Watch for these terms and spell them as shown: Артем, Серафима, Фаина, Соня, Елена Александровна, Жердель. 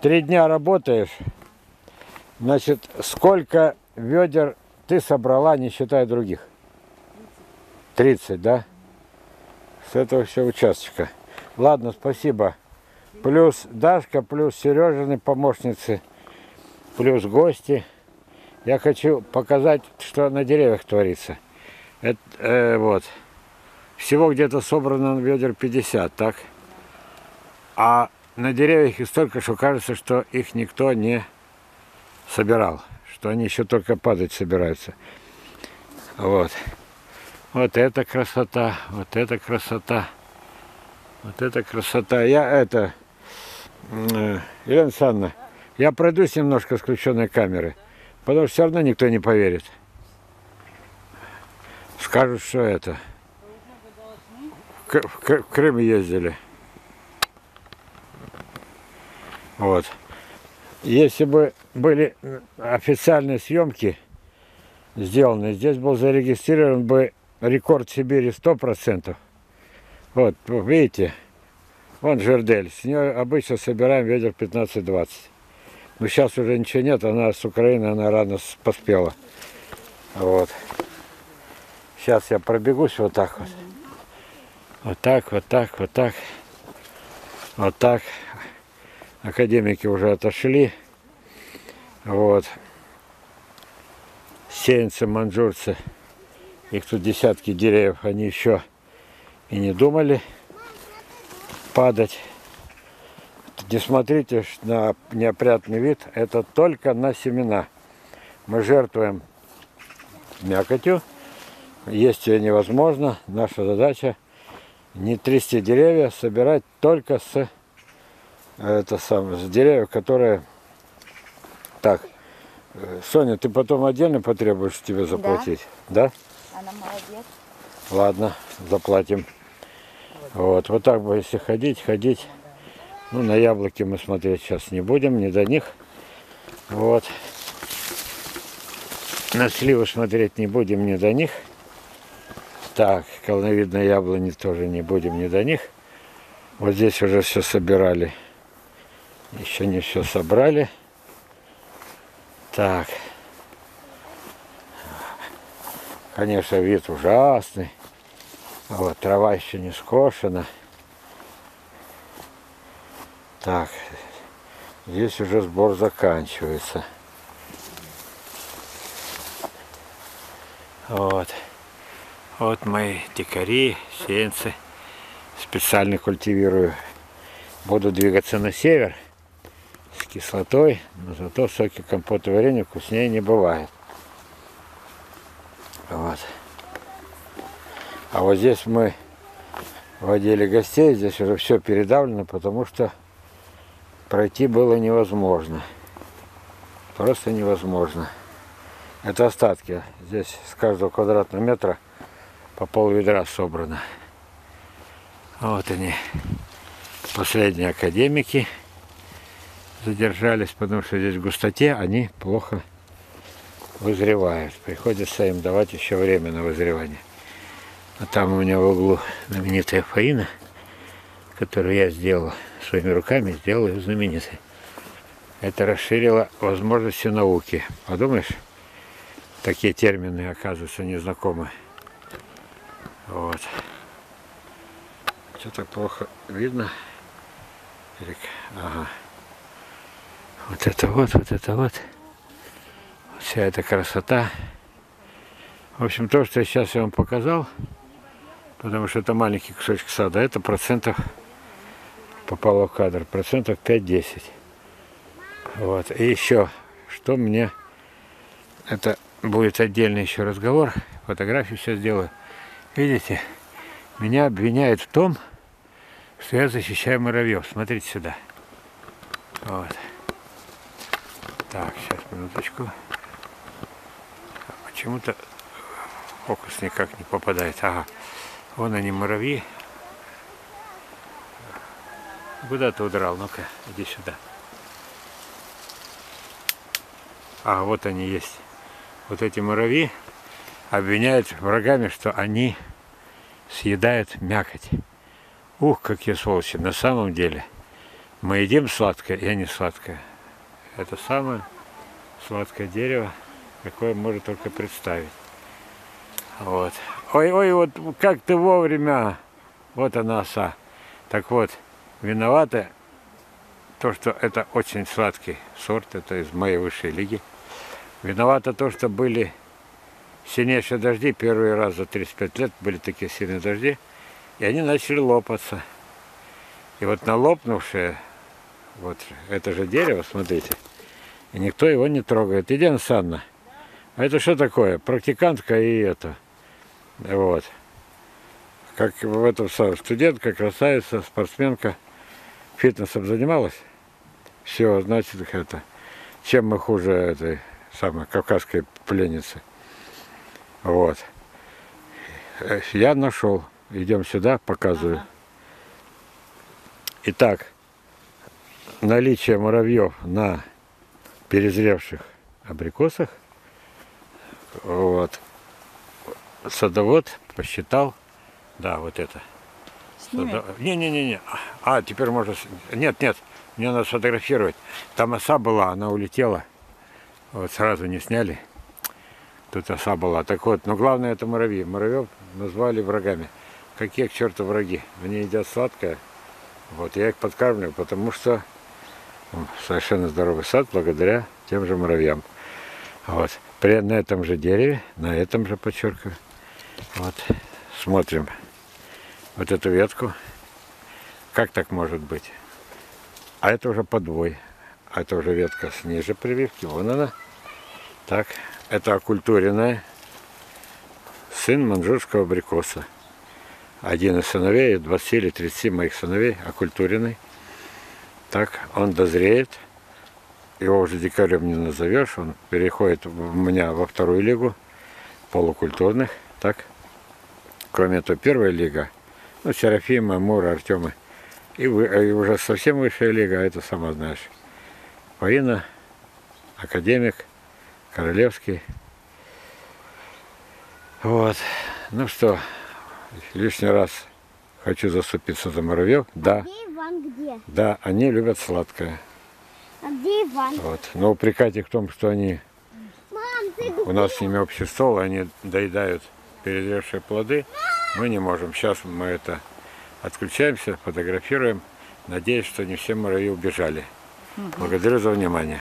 Три дня работаешь, значит, сколько ведер ты собрала, не считая других? 30, да? С этого все участочка. Ладно, спасибо. Плюс Дашка, плюс Сережины помощницы, плюс гости. Я хочу показать, что на деревьях творится. Это, вот. Всего где-то собрано ведер 50, так? А на деревьях их столько, что кажется, что их никто не собирал. Что они еще только падать собираются. Вот. Вот это красота, вот это красота. Вот это красота. Елена Александровна, я пройдусь немножко с включенной камеры, потому что все равно никто не поверит. Скажут, что это. В Крым ездили. Вот. Если бы были официальные съемки сделаны, здесь был зарегистрирован бы рекорд Сибири 100%. Вот, видите, вон жердель, с нее обычно собираем ведер 15-20. Но сейчас уже ничего нет, она с Украины, она рано поспела. Вот. Сейчас я пробегусь вот так вот. Вот так, вот так, вот так. Вот так. Академики уже отошли. Вот. Сеянцы, маньчжурцы. Их тут десятки деревьев, они еще и не думали падать. Не смотрите на неопрятный вид, это только на семена. Мы жертвуем мякотью, есть ее невозможно. Наша задача не трясти деревья, собирать только с деревьев, которые... Так, Соня, ты потом отдельно потребуешь тебе заплатить, да? Она молодец. Ладно, заплатим. Вот, вот так бы, если ходить, ходить. Ну, на яблоки мы смотреть сейчас не будем, не до них. Вот. На сливы смотреть не будем, не до них. Так, колоновидные яблони тоже не будем, не до них. Вот здесь уже все собирали. Еще не все собрали. Так. Конечно, вид ужасный. Вот, трава еще не скошена. Так, здесь уже сбор заканчивается. Вот. Вот мои дикари, сеянцы. Специально культивирую. Буду двигаться на север с кислотой, но зато соки, компот и варенье вкуснее не бывает. Вот. А вот здесь мы водили гостей, здесь уже все передавлено, потому что пройти было невозможно. Просто невозможно. Это остатки. Здесь с каждого квадратного метра по пол-ведра собрано. Вот они. Последние академики задержались, потому что здесь в густоте они плохо вызревают. Приходится им давать еще время на вызревание. А там у меня в углу знаменитая Фаина, которую я сделал своими руками, сделал ее знаменитой. Это расширило возможности науки. Подумаешь, такие термины, оказывается, незнакомы. Вот. Что так плохо видно? Ага. Вот это вот, вот это вот. Вся эта красота. В общем, то, что я сейчас вам показал, потому что это маленький кусочек сада, это процентов, попало в кадр, процентов 5-10. Вот. И еще, что мне, это будет отдельный еще разговор, фотографию сейчас делаю. Видите, меня обвиняют в том, что я защищаю муравьев. Смотрите сюда. Вот. Так, сейчас, минуточку. Почему-то фокус никак не попадает. Ага. Вон они, муравьи. Куда ты удрал? Ну-ка, иди сюда. А, вот они есть. Вот эти муравьи обвиняют врагами, что они съедают мякоть. Ух, какие сволочи. На самом деле Мы едим сладкое, я не сладкое. Это самое сладкое дерево, какое можно только представить. Вот. Ой-ой, вот как ты вовремя. Вот она, оса. Так вот, виновата то, что это очень сладкий сорт, это из моей высшей лиги. Виновата то, что были сильнейшие дожди, первый раз за 35 лет были такие сильные дожди, и они начали лопаться. И вот налопнувшее, вот это же дерево, смотрите, и никто его не трогает. Елена Александровна, а это что такое? Практикантка и это. Вот. Как в этом студентка, красавица, спортсменка, фитнесом занималась. Все, значит, это, чем мы хуже этой самой кавказской пленницы. Вот. Я нашел. Идем сюда, показываю. Ага. Итак, наличие муравьев на перезревших абрикосах. Вот. Садовод посчитал. Да, вот это. Не-не-не. А, теперь можно... Нет. Мне надо сфотографировать. Там оса была, она улетела. Вот сразу не сняли. Тут оса была. Так вот, но главное это муравьи. Муравьев назвали врагами. Какие к черту враги? Они едят сладкое. Вот я их подкармливаю, потому что совершенно здоровый сад благодаря тем же муравьям. Вот. На этом же дереве, на этом же, подчеркиваю. Вот. Смотрим вот эту ветку. Как так может быть? А это уже подвой. А это уже ветка ниже прививки. Вон она. Так, это окультуренная. Сын маньчжурского абрикоса. Один из сыновей, 20 или 30 моих сыновей, окультуренный. Так, он дозреет. Его уже дикарем не назовешь. Он переходит у меня во вторую лигу полукультурных. Так. Кроме этого, первая лига, ну, Серафима, Амур, Артема, и уже совсем высшая лига, это сама знаешь. Фаина, академик, королевский. Вот, ну что, лишний раз хочу заступиться за муравьев. Да. А где Иван, где? Да, они любят сладкое. А где Иван? Вот, но упрекать их в том, что они, у нас с ними общий стол, они доедают перезревшие плоды, мы не можем. Сейчас мы это отключаемся, фотографируем. Надеюсь, что не все муравьи убежали. Благодарю за внимание.